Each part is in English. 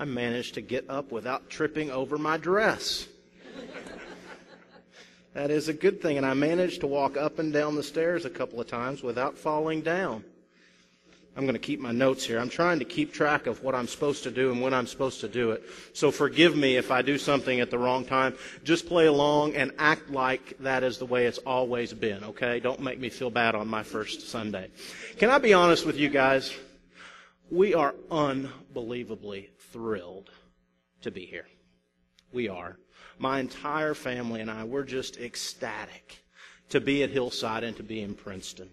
I managed to get up without tripping over my dress. That is a good thing, and I managed to walk up and down the stairs a couple of times without falling down. I'm going to keep my notes here. I'm trying to keep track of what I'm supposed to do and when I'm supposed to do it. So forgive me if I do something at the wrong time. Just play along and act like that is the way it's always been, okay? Don't make me feel bad on my first Sunday. Can I be honest with you guys? We are unbelievably thrilled to be here. We are. My entire family and I, we're just ecstatic to be at Hillside and to be in Princeton.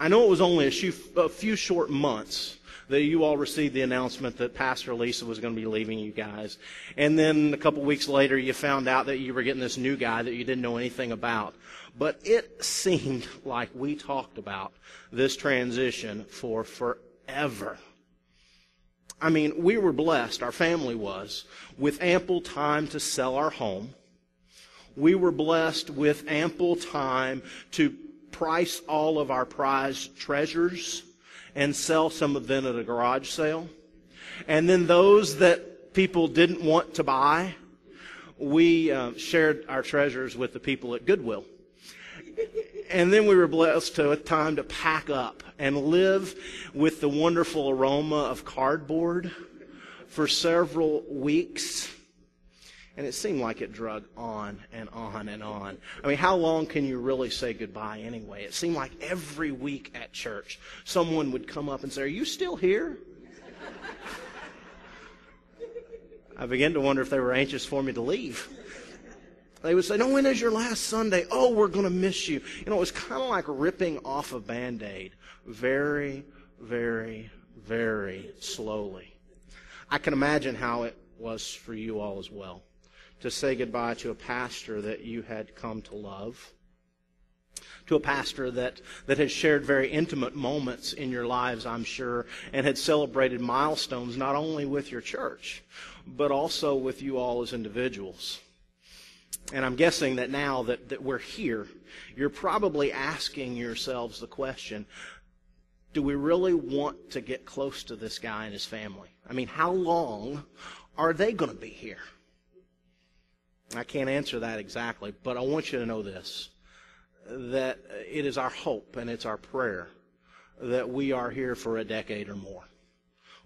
I know it was only a few short months that you all received the announcement that Pastor Lisa was going to be leaving you guys. And then a couple weeks later, you found out that you were getting this new guy that you didn't know anything about. But it seemed like we talked about this transition for forever. I mean, we were blessed, our family was, with ample time to sell our home. We were blessed with ample time to price all of our prized treasures and sell some of them at a garage sale. And then those that people didn't want to buy, we shared our treasures with the people at Goodwill. And then we were blessed with time to pack up and live with the wonderful aroma of cardboard for several weeks. And it seemed like it drug on and on and on. I mean, how long can you really say goodbye anyway? It seemed like every week at church, someone would come up and say, "Are you still here?" I began to wonder if they were anxious for me to leave. They would say, "No, when is your last Sunday? Oh, we're going to miss you." You know, it was kind of like ripping off a Band-Aid very, very, very slowly. I can imagine how it was for you all as well, to say goodbye to a pastor that you had come to love, to a pastor that had shared very intimate moments in your lives, I'm sure, and had celebrated milestones not only with your church, but also with you all as individuals. And I'm guessing that now that we're here, you're probably asking yourselves the question, do we really want to get close to this guy and his family? I mean, how long are they going to be here? I can't answer that exactly, but I want you to know this, that it is our hope and it's our prayer that we are here for a decade or more.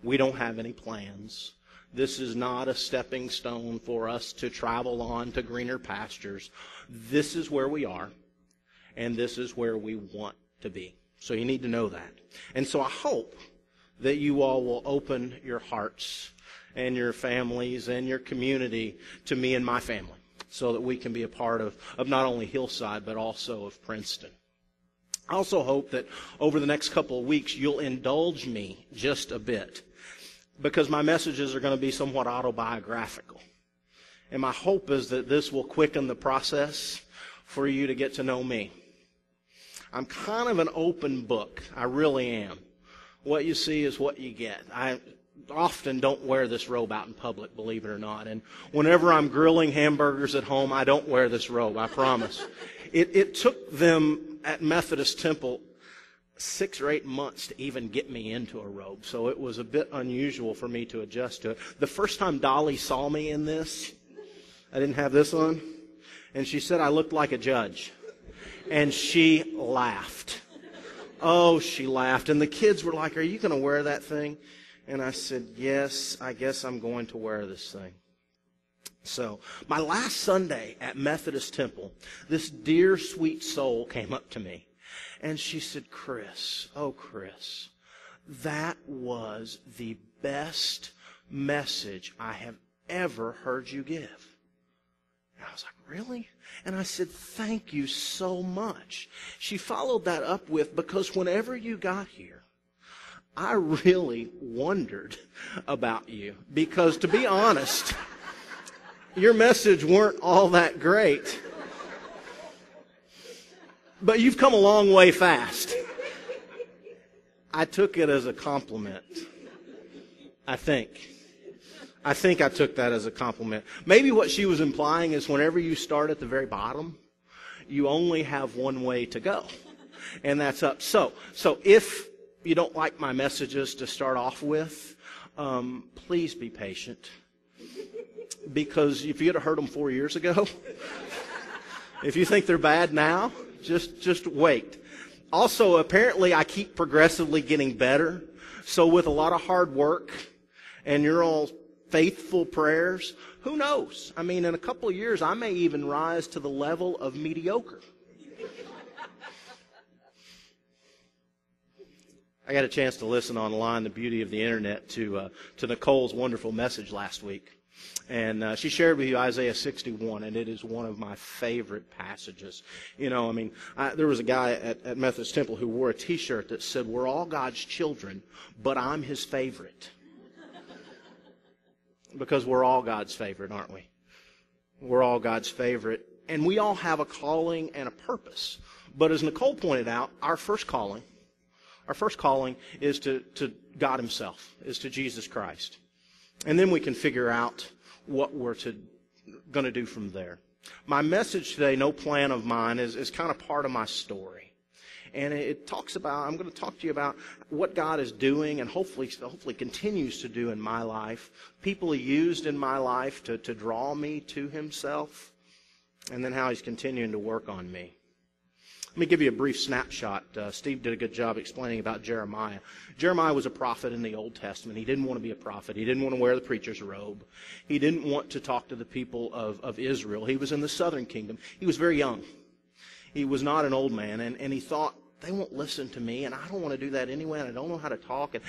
We don't have any plans. This is not a stepping stone for us to travel on to greener pastures. This is where we are, and this is where we want to be. So you need to know that. And so I hope that you all will open your hearts and your families and your community to me and my family, so that we can be a part of not only Hillside, but also of Princeton. I also hope that over the next couple of weeks, you'll indulge me just a bit, because my messages are going to be somewhat autobiographical. And my hope is that this will quicken the process for you to get to know me. I'm kind of an open book. I really am. What you see is what you get. I often don't wear this robe out in public, believe it or not. And whenever I'm grilling hamburgers at home, I don't wear this robe, I promise. It took them at Methodist Temple 6 or 8 months to even get me into a robe, so it was a bit unusual for me to adjust to it. The first time Dolly saw me in this, I didn't have this on, and she said I looked like a judge. And she laughed. Oh, she laughed. And the kids were like, "Are you going to wear that thing?" And I said, "Yes, I guess I'm going to wear this thing." So my last Sunday at Methodist Temple, this dear, sweet soul came up to me, and she said, "Chris, oh, Chris, that was the best message I have ever heard you give." And I was like, "Really?" And I said, "Thank you so much." She followed that up with, "Because whenever you got here, I really wondered about you, because to be honest, your message weren't all that great, but you've come a long way fast." I took it as a compliment. I think I took that as a compliment. Maybe what she was implying is whenever you start at the very bottom, you only have one way to go, and that's up. So if you don't like my messages to start off with, Please be patient. Because if you'd have heard them 4 years ago, if you think they're bad now, just wait. Also, apparently I keep progressively getting better. So with a lot of hard work and your all faithful prayers, who knows? I mean, in a couple of years, I may even rise to the level of mediocre. I got a chance to listen online, the beauty of the internet, to Nicole's wonderful message last week. And she shared with you Isaiah 61, and it is one of my favorite passages. You know, I mean, there was a guy at Methodist Temple who wore a T-shirt that said, "We're all God's children, but I'm his favorite." Because we're all God's favorite, aren't we? We're all God's favorite, and we all have a calling and a purpose. But as Nicole pointed out, our first calling is to God himself, is to Jesus Christ. And then we can figure out what we're going to do from there. My message today, no plan of mine, is kind of part of my story. And it talks about, I'm going to talk to you about what God is doing and hopefully continues to do in my life, people he used in my life to draw me to himself, and then how he's continuing to work on me. Let me give you a brief snapshot. Steve did a good job explaining about Jeremiah. Jeremiah was a prophet in the Old Testament. He didn't want to be a prophet. He didn't want to wear the preacher's robe. He didn't want to talk to the people of Israel. He was in the southern kingdom. He was very young. He was not an old man, and he thought, they won't listen to me, and I don't want to do that anyway, and I don't know how to talk. And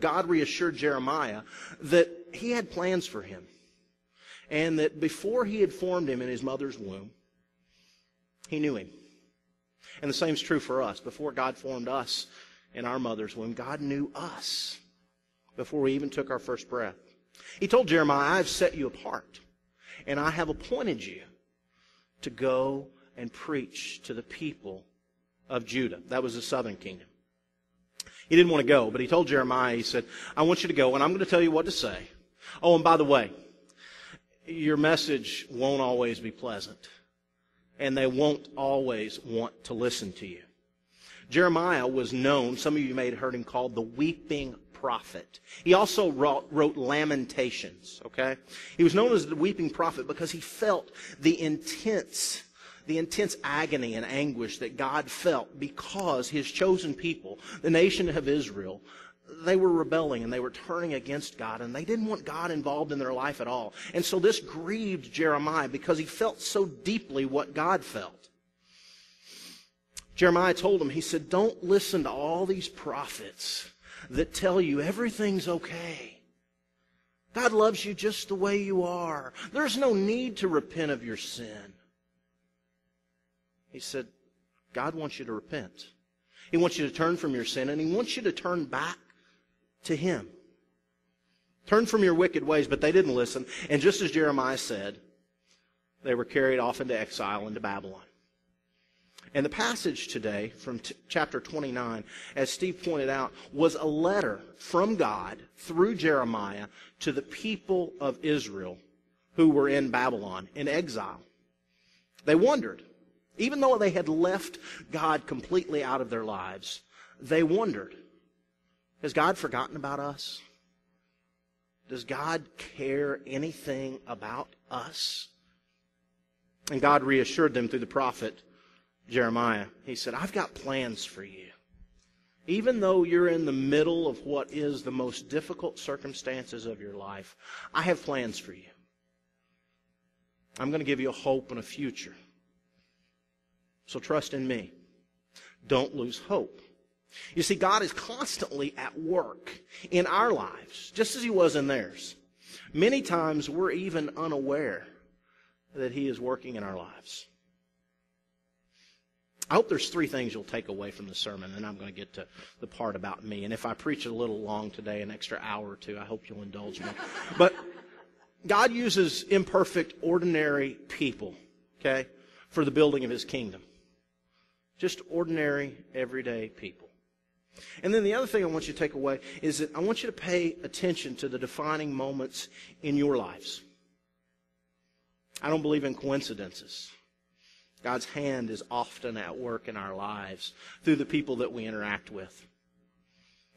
God reassured Jeremiah that he had plans for him, and that before he had formed him in his mother's womb, he knew him. And the same is true for us. Before God formed us in our mother's womb, God knew us before we even took our first breath. He told Jeremiah, I've set you apart, and I have appointed you to go and preach to the people of Judah. That was the southern kingdom. He didn't want to go, but he told Jeremiah, he said, I want you to go, and I'm going to tell you what to say. Oh, and by the way, your message won't always be pleasant. And they won't always want to listen to you. Jeremiah was known, some of you may have heard him called the weeping prophet. He also wrote Lamentations, okay? He was known as the weeping prophet because he felt the intense agony and anguish that God felt because his chosen people, the nation of Israel, they were rebelling and they were turning against God, and they didn't want God involved in their life at all. And so this grieved Jeremiah because he felt so deeply what God felt. Jeremiah told him, he said, don't listen to all these prophets that tell you everything's okay. God loves you just the way you are. There's no need to repent of your sin. He said, God wants you to repent. He wants you to turn from your sin, and he wants you to turn back to him. Turn from your wicked ways, but they didn't listen. And just as Jeremiah said, they were carried off into exile into Babylon. And the passage today from chapter 29, as Steve pointed out, was a letter from God through Jeremiah to the people of Israel who were in Babylon, in exile. They wondered. Even though they had left God completely out of their lives, they wondered, has God forgotten about us? Does God care anything about us? And God reassured them through the prophet Jeremiah. He said, I've got plans for you. Even though you're in the middle of what is the most difficult circumstances of your life, I have plans for you. I'm going to give you a hope and a future. So trust in me. Don't lose hope. You see, God is constantly at work in our lives, just as he was in theirs. Many times we're even unaware that he is working in our lives. I hope there's three things you'll take away from the sermon, and I'm going to get to the part about me. And if I preach a little long today, an extra hour or two, I hope you'll indulge me. But God uses imperfect, ordinary people, okay, for the building of his kingdom. Just ordinary, everyday people. And then the other thing I want you to take away is that I want you to pay attention to the defining moments in your lives. I don't believe in coincidences. God's hand is often at work in our lives through the people that we interact with.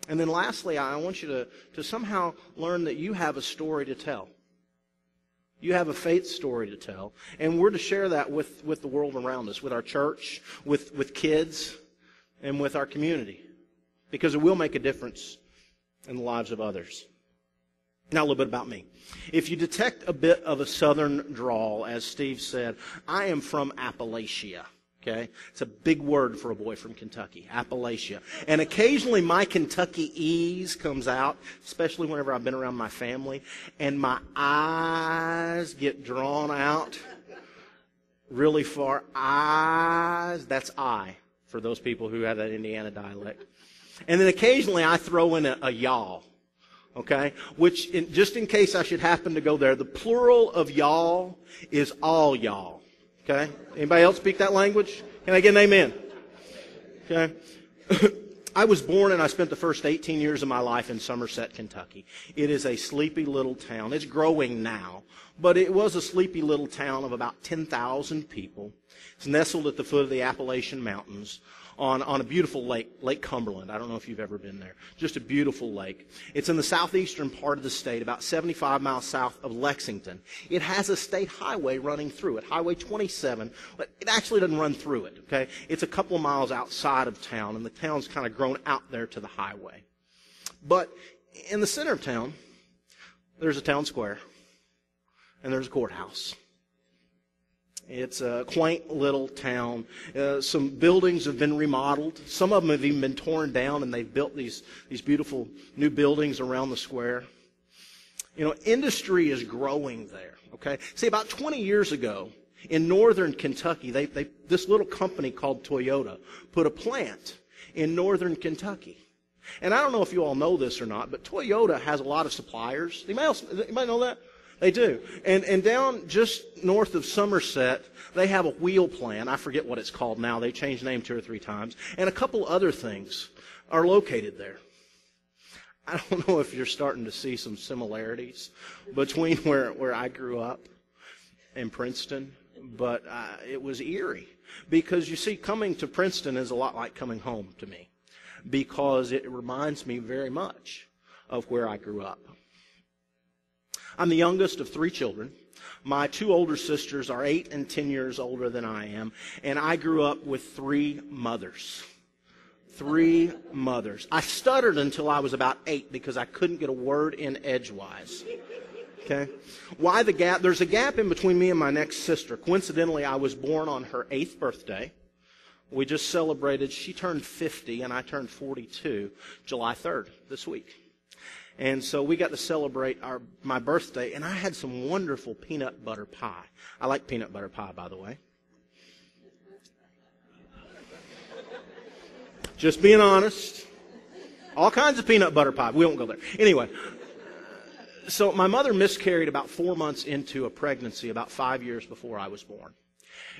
And then lastly, I want you to somehow learn that you have a story to tell. You have a faith story to tell. And we're to share that with the world around us, with our church, with kids, and with our community. Because it will make a difference in the lives of others. Now a little bit about me. If you detect a bit of a southern drawl, as Steve said, I am from Appalachia. Okay? It's a big word for a boy from Kentucky, Appalachia. And occasionally my Kentucky-ese comes out, especially whenever I've been around my family, and my eyes get drawn out really far. Eyes, that's I, for those people who have that Indiana dialect. And then occasionally I throw in a y'all, okay? Which, just in case I should happen to go there, the plural of y'all is all y'all. Okay? Anybody else speak that language? Can I get an amen? Okay? I was born and I spent the first 18 years of my life in Somerset, Kentucky. It is a sleepy little town. It's growing now, but it was a sleepy little town of about 10,000 people. It's nestled at the foot of the Appalachian Mountains on a beautiful lake, Lake Cumberland. I don't know if you've ever been there. Just a beautiful lake. It's in the southeastern part of the state, about 75 miles south of Lexington. It has a state highway running through it, Highway 27, but it actually doesn't run through it, okay? It's a couple of miles outside of town, and the town's kind of grown out there to the highway. But in the center of town, there's a town square, and there's a courthouse. It's a quaint little town. Some buildings have been remodeled. Some of them have even been torn down, and they've built these beautiful new buildings around the square. You know, industry is growing there, okay? See, about 20 years ago, in northern Kentucky, this little company called Toyota put a plant in northern Kentucky. And I don't know if you all know this or not, but Toyota has a lot of suppliers. Anybody know that? They do. And down just north of Somerset, they have a wheel plant. I forget what it's called now. They changed the name 2 or 3 times. And a couple other things are located there. I don't know if you're starting to see some similarities between where I grew up and Princeton, but it was eerie. Because, you see, coming to Princeton is a lot like coming home to me because it reminds me very much of where I grew up. I'm the youngest of 3 children. My 2 older sisters are 8 and 10 years older than I am, and I grew up with 3 mothers. 3 mothers. I stuttered until I was about 8 because I couldn't get a word in edgewise. Okay? Why the gap? There's a gap in between me and my next sister. Coincidentally, I was born on her 8th birthday. We just celebrated. She turned 50, and I turned 42 July 3rd this week. And so we got to celebrate my birthday, and I had some wonderful peanut butter pie. I like peanut butter pie, by the way. Just being honest. All kinds of peanut butter pie. We won't go there. Anyway, so my mother miscarried about 4 months into a pregnancy, about 5 years before I was born.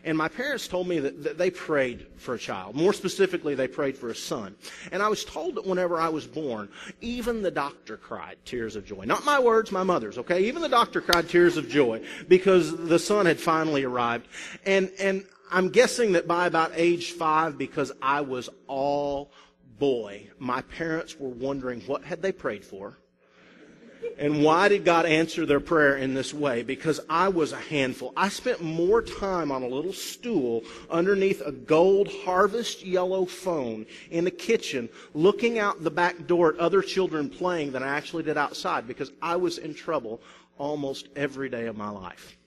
And my parents told me that they prayed for a child. More specifically, they prayed for a son. And I was told that whenever I was born, even the doctor cried tears of joy. Not my words, my mother's, okay? Even the doctor cried tears of joy because the son had finally arrived. And I'm guessing that by about age 5, because I was all boy, my parents were wondering what had they prayed for. And why did God answer their prayer in this way? Because I was a handful. I spent more time on a little stool underneath a gold harvest yellow phone in the kitchen looking out the back door at other children playing than I actually did outside because I was in trouble almost every day of my life.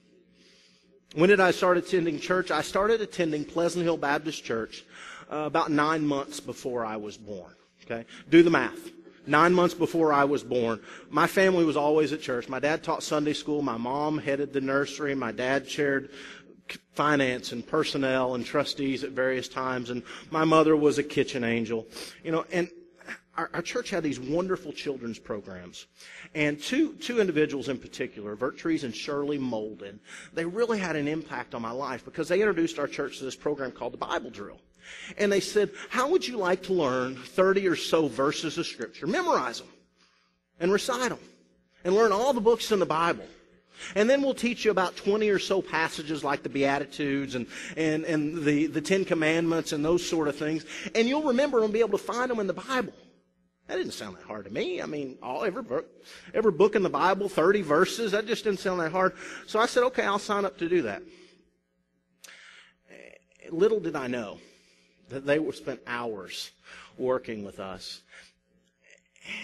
When did I start attending church? I started attending Pleasant Hill Baptist Church about 9 months before I was born. Okay? Do the math. 9 months before I was born, my family was always at church. My dad taught Sunday school. My mom headed the nursery. My dad chaired finance and personnel and trustees at various times. And my mother was a kitchen angel. You know, and our church had these wonderful children's programs. And two individuals in particular, Vertrees and Shirley Molden, they really had an impact on my life because they introduced our church to this program called the Bible Drill. And they said, how would you like to learn 30 or so verses of Scripture? Memorize them and recite them and learn all the books in the Bible. And then we'll teach you about 20 or so passages like the Beatitudes and the Ten Commandments and those sort of things. And you'll remember them and be able to find them in the Bible. That didn't sound that hard to me. I mean, every book in the Bible, 30 verses, that just didn't sound that hard. So I said, okay, I'll sign up to do that. Little did I know that they spent hours working with us.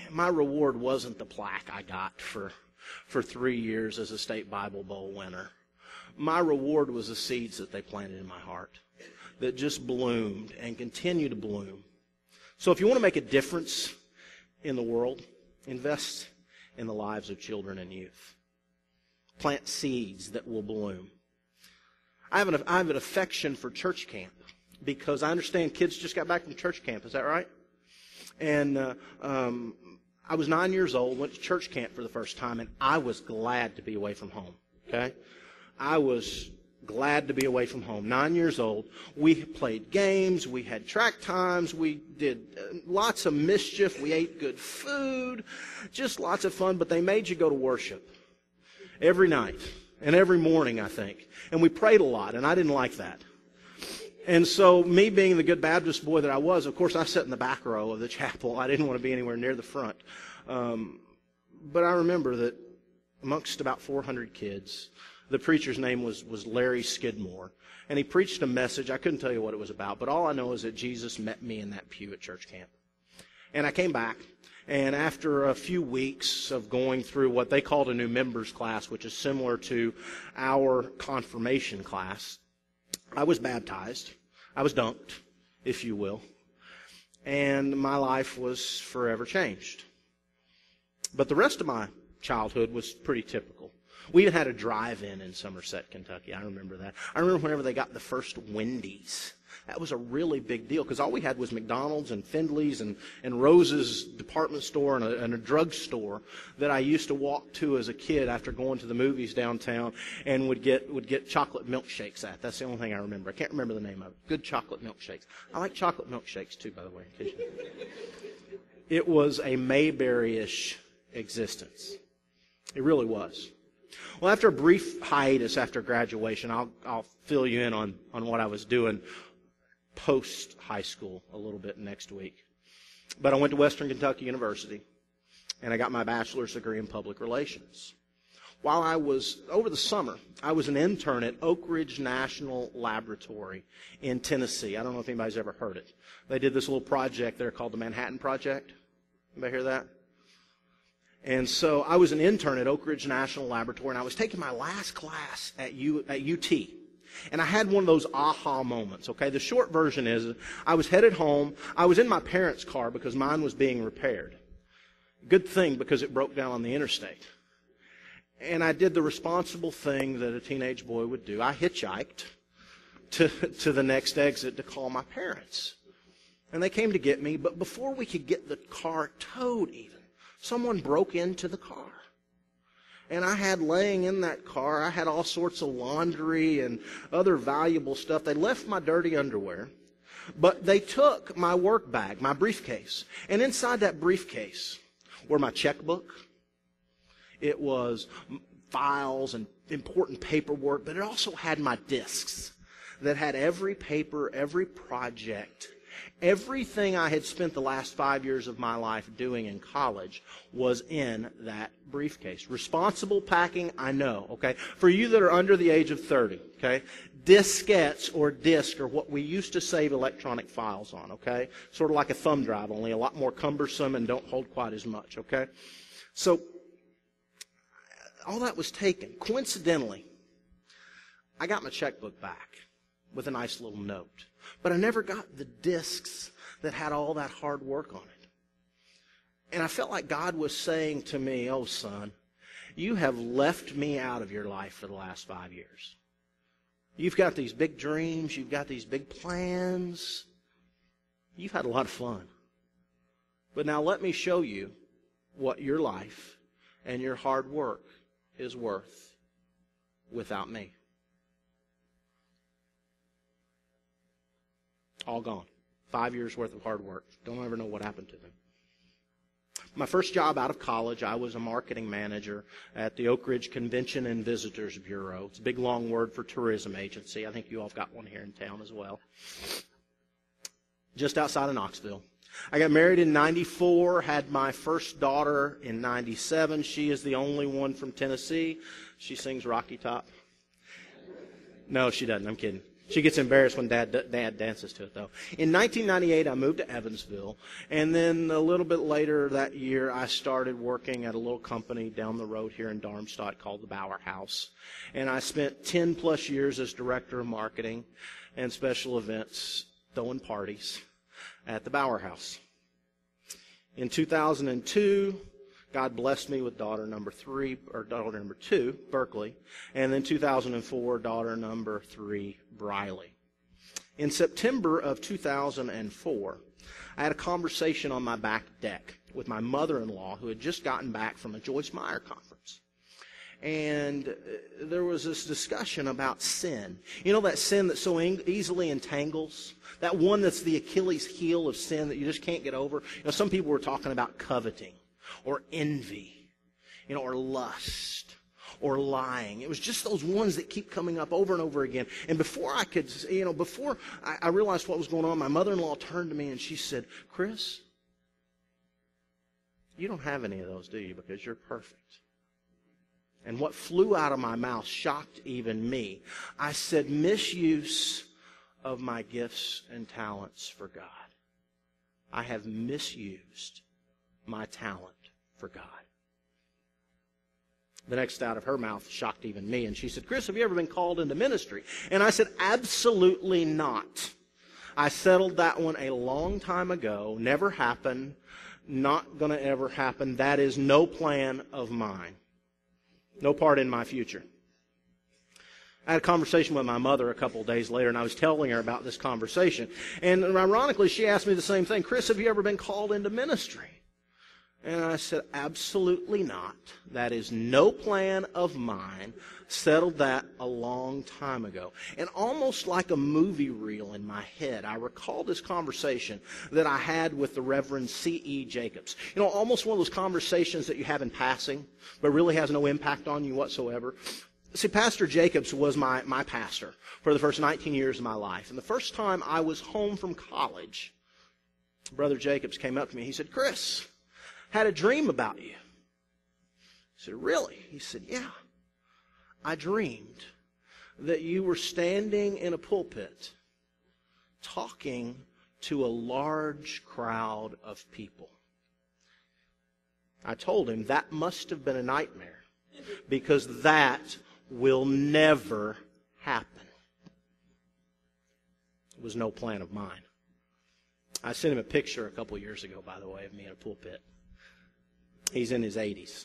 My reward wasn't the plaque I got for 3 years as a state Bible Bowl winner. My reward was the seeds that they planted in my heart that just bloomed and continue to bloom. So if you want to make a difference in the world, invest in the lives of children and youth. Plant seeds that will bloom. I have an affection for church camp because I understand kids just got back from church camp. Is that right? And I was 9 years old, went to church camp for the first time, and I was glad to be away from home. Okay? I was glad to be away from home. 9 years old. We played games. We had track times. We did lots of mischief. We ate good food. Just lots of fun, but they made you go to worship every night and every morning, I think. And we prayed a lot, and I didn't like that. And so me being the good Baptist boy that I was, of course, I sat in the back row of the chapel. I didn't want to be anywhere near the front. But I remember that amongst about 400 kids, the preacher's name was Larry Skidmore. And he preached a message. I couldn't tell you what it was about, but all I know is that Jesus met me in that pew at church camp. And I came back, and after a few weeks of going through what they called a new members class, which is similar to our confirmation class, I was baptized. I was dunked, if you will, and my life was forever changed. But the rest of my childhood was pretty typical. We even had a drive-in in Somerset, Kentucky. I remember that. I remember whenever they got the first Wendy's. That was a really big deal because all we had was McDonald's and Findley's and Rose's department store and a drug store that I used to walk to as a kid after going to the movies downtown and would get chocolate milkshakes at. That's the only thing I remember. I can't remember the name of it. Good chocolate milkshakes. I like chocolate milkshakes too, by the way. It was a Mayberry-ish existence. It really was. Well, after a brief hiatus after graduation, I'll fill you in on what I was doing post-high school a little bit next week. But I went to Western Kentucky University, and I got my bachelor's degree in public relations. While I was, over the summer, I was an intern at Oak Ridge National Laboratory in Tennessee. I don't know if anybody's ever heard it. They did this little project there called the Manhattan Project. Anybody hear that? And so I was an intern at Oak Ridge National Laboratory, and I was taking my last class at UT. And I had one of those aha moments, okay? The short version is I was headed home. I was in my parents' car because mine was being repaired. Good thing because it broke down on the interstate. And I did the responsible thing that a teenage boy would do. I hitchhiked to the next exit to call my parents. And they came to get me, but before we could get the car towed even, someone broke into the car. And I had laying in that car, I had all sorts of laundry and other valuable stuff. They left my dirty underwear, but they took my work bag, my briefcase. And inside that briefcase were my checkbook. It was files and important paperwork, but it also had my discs that had every paper, every project. Everything I had spent the last 5 years of my life doing in college was in that briefcase. Responsible packing, I know, okay? For you that are under the age of 30, okay? Diskettes or disk are what we used to save electronic files on, okay? Sort of like a thumb drive, only a lot more cumbersome and don't hold quite as much, okay? So, all that was taken. Coincidentally, I got my checkbook back with a nice little note. But I never got the discs that had all that hard work on it. And I felt like God was saying to me, oh, son, you have left me out of your life for the last 5 years. You've got these big dreams. You've got these big plans. You've had a lot of fun. But now let me show you what your life and your hard work is worth without me. All gone. 5 years worth of hard work. Don't ever know what happened to them. My first job out of college, I was a marketing manager at the Oak Ridge Convention and Visitors Bureau. It's a big, long word for tourism agency. I think you all have got one here in town as well. just outside of Knoxville. I got married in 94, had my first daughter in 97. She is the only one from Tennessee. She sings Rocky Top. No, she doesn't. I'm kidding. She gets embarrassed when Dad dances to it, though. In 1998, I moved to Evansville, and then a little bit later that year, I started working at a little company down the road here in Darmstadt called the Bauer House, and I spent 10-plus years as director of marketing and special events, throwing parties at the Bauer House. In 2002... God blessed me with daughter number two, Berkeley, and then 2004, daughter number three, Briley. In September of 2004, I had a conversation on my back deck with my mother-in-law, who had just gotten back from a Joyce Meyer conference. And there was this discussion about sin. You know, that sin that so easily entangles? That one that's the Achilles heel of sin that you just can't get over? You know, some people were talking about coveting, or envy, you know, or lust, or lying. It was just those ones that keep coming up over and over again. And before I realized what was going on, my mother-in-law turned to me and she said, "Chris, you don't have any of those, do you? Because you're perfect." And what flew out of my mouth shocked even me. I said, "Misuse of my gifts and talents for God. I have misused my talent for God." The next out of her mouth shocked even me, and she said, "Chris, have you ever been called into ministry?" And I said, "Absolutely not. I settled that one a long time ago. Never happened. Not going to ever happen. That is no plan of mine. No part in my future." I had a conversation with my mother a couple of days later, and I was telling her about this conversation. And ironically, she asked me the same thing. "Chris, have you ever been called into ministry?" And I said, "Absolutely not. That is no plan of mine. Settled that a long time ago." And almost like a movie reel in my head, I recall this conversation that I had with the Reverend C.E. Jacobs. You know, almost one of those conversations that you have in passing, but really has no impact on you whatsoever. See, Pastor Jacobs was my pastor for the first 19 years of my life. And the first time I was home from college, Brother Jacobs came up to me. He said, "Chris, had a dream about you." I said, "Really?" He said, "Yeah. I dreamed that you were standing in a pulpit talking to a large crowd of people." I told him that must have been a nightmare, because that will never happen. It was no plan of mine. I sent him a picture a couple years ago, by the way, of me in a pulpit. He's in his 80s.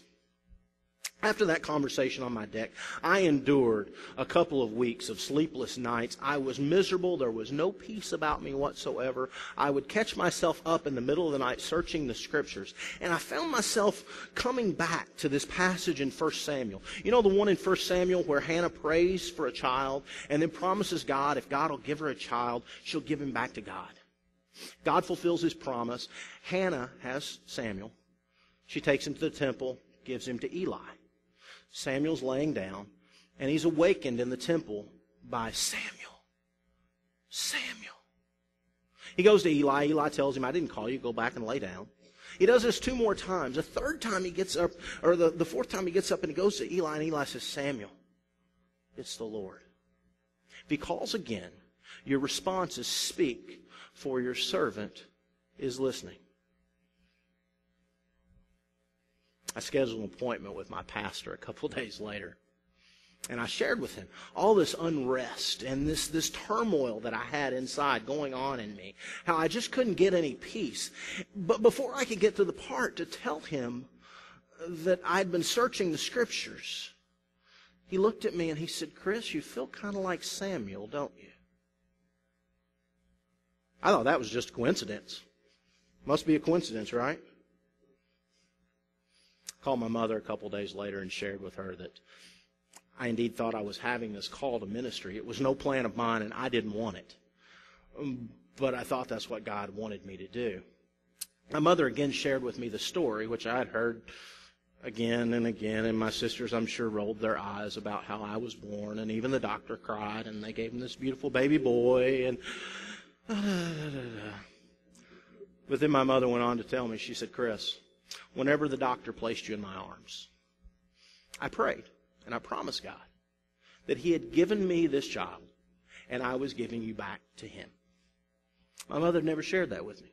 After that conversation on my deck, I endured a couple of weeks of sleepless nights. I was miserable. There was no peace about me whatsoever. I would catch myself up in the middle of the night searching the Scriptures, and I found myself coming back to this passage in First Samuel. You know, the one in First Samuel where Hannah prays for a child and then promises God, if God will give her a child, she'll give him back to God. God fulfills His promise. Hannah has Samuel. She takes him to the temple, gives him to Eli. Samuel's laying down, and he's awakened in the temple by Samuel. He goes to Eli. Eli tells him, "I didn't call you. Go back and lay down." He does this two more times. The third time he gets up, or the fourth time he gets up, and he goes to Eli, and Eli says, "Samuel, it's the Lord." If he calls again, your response is, "Speak, for your servant is listening." I scheduled an appointment with my pastor a couple days later, and I shared with him all this unrest and this turmoil that I had inside going on in me, how I just couldn't get any peace. But before I could get to the part to tell him that I'd been searching the Scriptures, he looked at me and he said, "Chris, you feel kind of like Samuel, don't you?" I thought that was just a coincidence. Must be a coincidence, right? Called my mother a couple days later and shared with her that I indeed thought I was having this call to ministry. It was no plan of mine, and I didn't want it. But I thought that's what God wanted me to do. My mother again shared with me the story, which I had heard again and again, and my sisters, I'm sure, rolled their eyes about how I was born, and even the doctor cried, and they gave him this beautiful baby boy, and But then my mother went on to tell me, she said, Chris, whenever the doctor placed you in my arms, I prayed and I promised God that he had given me this child and I was giving you back to him. My mother never shared that with me.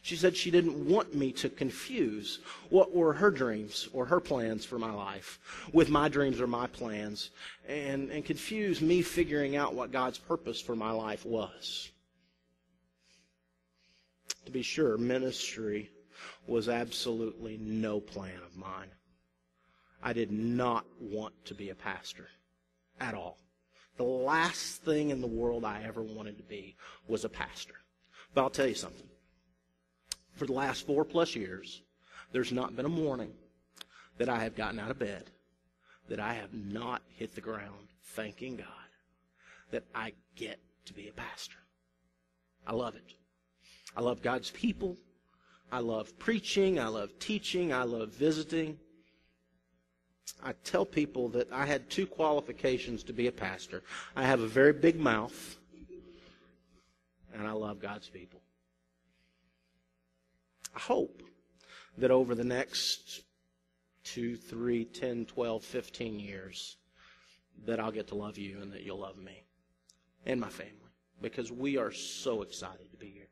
She said she didn't want me to confuse what were her dreams or her plans for my life with my dreams or my plans and confuse me figuring out what God's purpose for my life was. To be sure, ministry was absolutely no plan of mine. I did not want to be a pastor at all. The last thing in the world I ever wanted to be was a pastor. But I'll tell you something. For the last 4+ years, there's not been a morning that I have gotten out of bed that I have not hit the ground thanking God that I get to be a pastor. I love it. I love God's people. I love preaching. I love teaching. I love visiting. I tell people that I had 2 qualifications to be a pastor. I have a very big mouth, and I love God's people. I hope that over the next 2, 3, 10, 12, 15 years that I'll get to love you and that you'll love me and my family, because we are so excited to be here.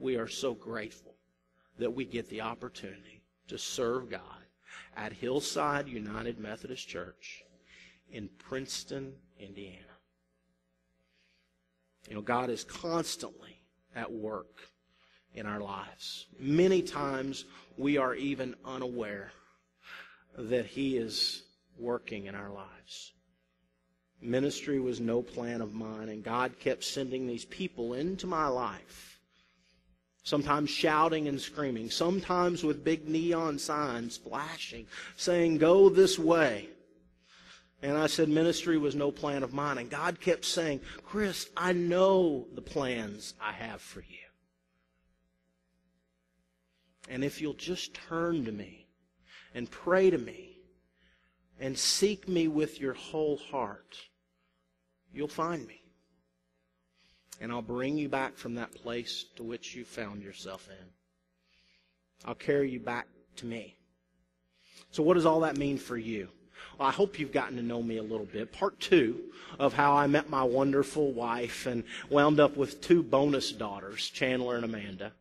We are so grateful that we get the opportunity to serve God at Hillside United Methodist Church in Princeton, Indiana. You know, God is constantly at work in our lives. Many times we are even unaware that He is working in our lives. Ministry was no plan of mine, and God kept sending these people into my life, sometimes shouting and screaming, sometimes with big neon signs flashing, saying, go this way. And I said, ministry was no plan of mine. And God kept saying, Chris, I know the plans I have for you. And if you'll just turn to me and pray to me and seek me with your whole heart, you'll find me. And I'll bring you back from that place to which you found yourself in. I'll carry you back to me. So what does all that mean for you? Well, I hope you've gotten to know me a little bit. Part 2 of how I met my wonderful wife and wound up with 2 bonus daughters, Chandler and Amanda.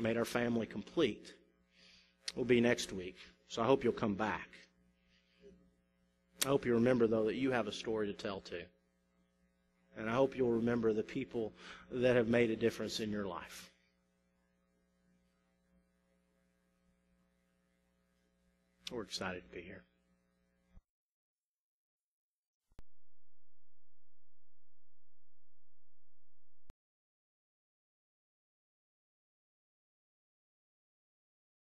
Made our family complete. Will be next week. So I hope you'll come back. I hope you remember, though, that you have a story to tell, too. And I hope you'll remember the people that have made a difference in your life. We're excited to be here.